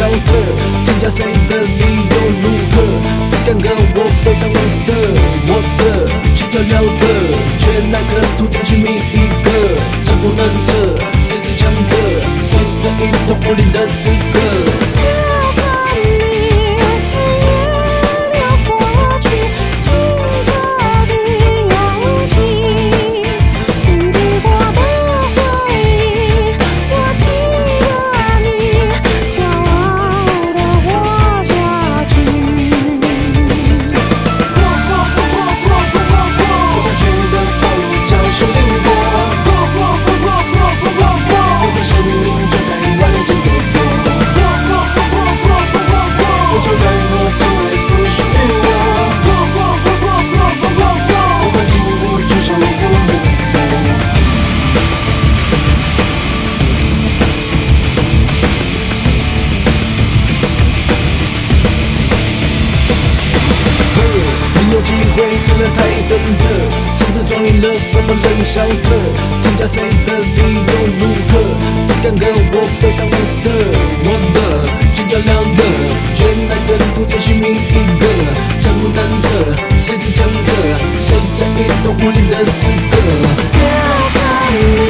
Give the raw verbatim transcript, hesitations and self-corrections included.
笑着，天下谁的理由如何？只看看我背上我的，我的却寥寥的，却那个独自寻觅一个，江湖难测，谁最强者？谁这一统武林的资格？ 笑着，天下谁的理由如何？只看看我背上我的，我的却寥寥的，却那个独自寻觅一个，江湖难测，谁最强者？谁才一统武林的资格？